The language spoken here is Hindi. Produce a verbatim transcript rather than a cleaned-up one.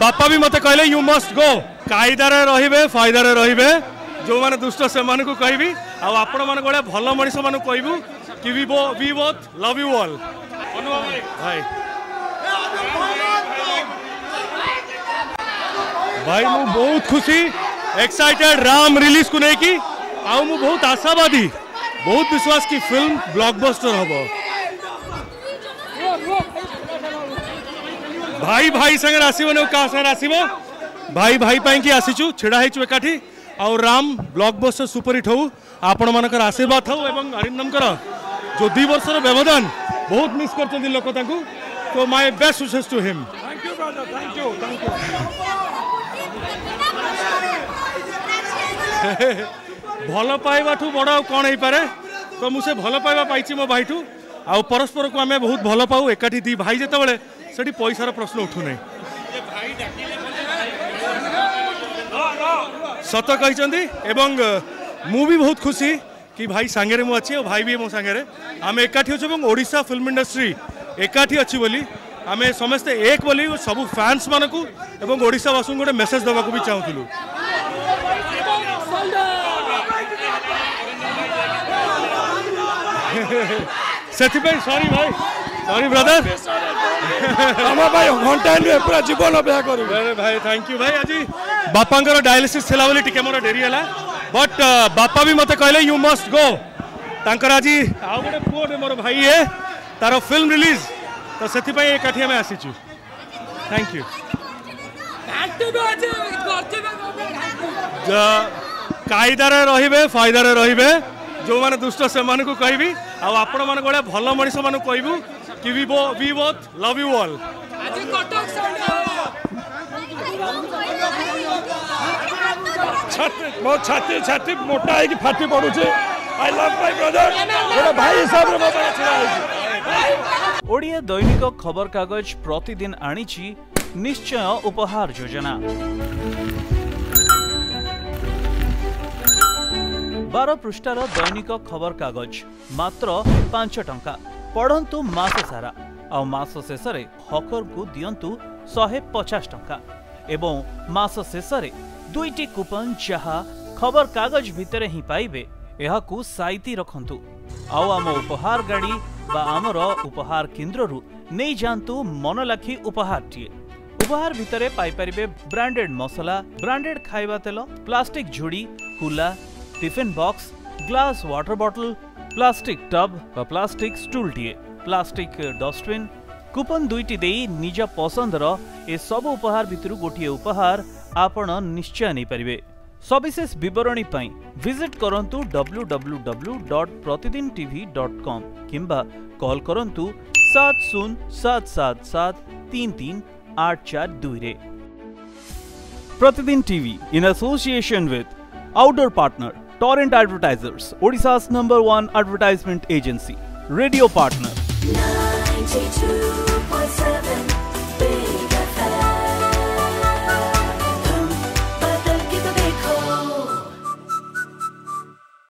बापा भी मत कहले यू मस्ट गो कायदार रे फायदार रे जो माने दुष्ट से माने को कहबी आपण मान भाई भल मनीष मान कहबू कि वी बो we both love you all भाई भाई मु बहुत खुशी एक्साइटेड राम रिलीज को लेकी आ मु बहुत आशावादी बहुत विश्वास की फिल्म ब्लॉकबस्टर होबो भाई भाई संगे आसबन क्या सागर आसब भाई भाई पाई आसीचु छेड़ा होचु एकाठी आ राम ब्लॉकबस्टर सुपरहिट हो आपण मान आशीर्वाद हो अरिंदम जो दु वर्षर व्यवधान बहुत मिस कर लोक तो my best wishes to him thank you brother thank you thank you भल पाइबा ठू बड़ कौन हो पारे तो मुझे भल पाइबा पाई मो भाई ठू आ परस्पर को आम बहुत भल पाऊ एकाठी दी भाई जितेबाला से पैसार प्रश्न उठूना सत कही मु भी बहुत खुशी कि भाई सांगे मु अच्छी और भाई भी मो सांगे आम एकाठी अच्छे ओडिशा फिल्म इंडस्ट्री एकाठी अच्छी बोली आम समस्ते एक बोली सब फैंस मान को एवं ओडिशावास गोटे मेसेज देवा भी चाहूल से सॉरी भाई सॉरी ब्रदर भाई घंटा पूरा जीवन अपेक्षा कर भाई थैंक यू भाई आज बापा डायलिसिस टे मोर डेरी है बट बापा भी मत कहले यू मस्ट गो तांकर आज आउ गोटे पुओटे मोर भाई है तार फिल्म रिलीज तो से एकाठी आम आसीचु थैंक यू कायदार रे फायदार रे जो माने दुष्ट से माने को कहबी आपण मान भाई भल मनीष मान कहबू कि वी बो we both love you all छाती छाती मोटा है फाटी पड़ुचे आई लव माय ब्रदर भाई हिसाब रे बाबा छे ओडिया दैनिक खबर कागज प्रतिदिन आनिछि निश्चय उपहार योजना बारह पृष्ठार दैनिक खबर कागज मात्र पांच टंका पढ़ंतु मास सारा आ मास शेषे हकर को दियंतु शहे पचास टंका एवं मास शेषे दुईटी कूपन जहा खबर कागज भितरे ही पाइबे एहाकु साइती रखंतु आउ आम उपहार गाड़ी बा आमर उपहार केन्द्रु नहीं जातु मनलाखी उपहार टीए उपहार भितरे पाई परिबे ब्रांडेड मसला ब्रांडेड खाइबा तेल प्लास्टिक झुड़ी कुला tiffin box glass water bottle plastic tub बा प्लास्टिक स्टूल टीए प्लास्टिक डस्टबिन कूपन दुईटी देई निज पसंदर ए सब उपहार भितरु गोटिए उपहार आपण निश्चय नहीं परिबे सविशेष बरणी विजिट करंतु W W W dot Pratidin TV dot com किंबा कॉल करंतु सात शून्य सात सात सात तीन तीन आठ चार दुई Pratidin TV in association with outdoor partner torrent advertisers Odisha's number one advertisement agency radio partner